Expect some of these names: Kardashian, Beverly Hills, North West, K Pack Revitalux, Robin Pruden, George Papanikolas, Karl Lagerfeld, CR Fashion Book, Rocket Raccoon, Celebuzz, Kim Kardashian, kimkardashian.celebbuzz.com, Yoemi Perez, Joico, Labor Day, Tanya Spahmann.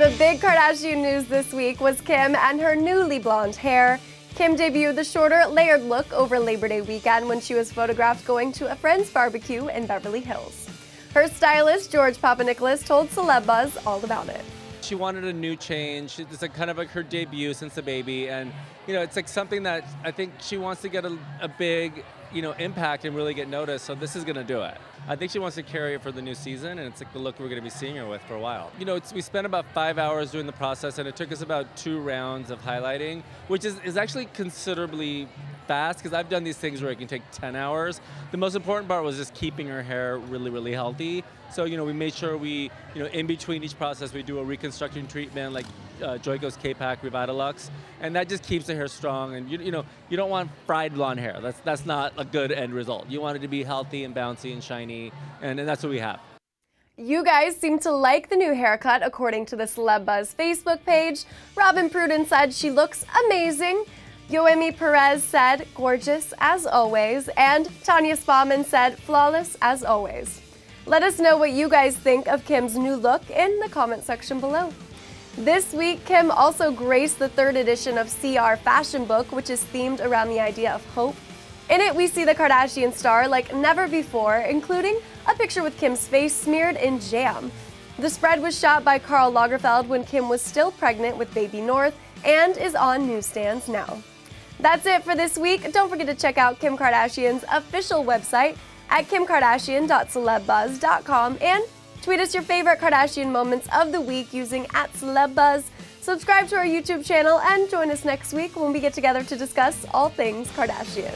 The big Kardashian news this week was Kim and her newly blonde hair. Kim debuted the shorter, layered look over Labor Day weekend when she was photographed going to a friend's barbecue in Beverly Hills. Her stylist, George Papanikolas, told Celeb Buzz all about it. She wanted a new change. It's like kind of like her debut since the baby, and you know, it's like something that I think she wants to get a big, you know, impact and really get noticed. So this is going to do it. I think she wants to carry it for the new season, and it's like the look we're going to be seeing her with for a while. You know, we spent about 5 hours doing the process, and it took us about 2 rounds of highlighting, which is actually considerably fast, because I've done these things where it can take 10 hours. The most important part was just keeping her hair really, really healthy. So, you know, we made sure we, you know, in between each process, we do a reconstruction treatment like Joico's K Pack Revitalux, and that just keeps the hair strong. And you know, you don't want fried blonde hair. That's not a good end result. You want it to be healthy and bouncy and shiny, and that's what we have. You guys seem to like the new haircut, according to the Celeb Buzz Facebook page. Robin Pruden said she looks amazing. Yoemi Perez said gorgeous as always, and Tanya Spahmann said flawless as always. Let us know what you guys think of Kim's new look in the comment section below. This week, Kim also graced the 3rd edition of CR Fashion Book, which is themed around the idea of hope. In it, we see the Kardashian star like never before, including a picture with Kim's face smeared in jam. The spread was shot by Karl Lagerfeld when Kim was still pregnant with baby North and is on newsstands now. That's it for this week. Don't forget to check out Kim Kardashian's official website at kimkardashian.celebbuzz.com, and tweet us your favorite Kardashian moments of the week using @CelebBuzz. Subscribe to our YouTube channel and join us next week when we get together to discuss all things Kardashian.